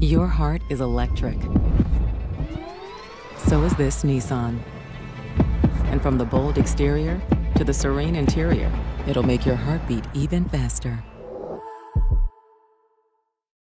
Your heart is electric. So is this Nissan. And from the bold exterior to the serene interior, it'll make your heartbeat even faster.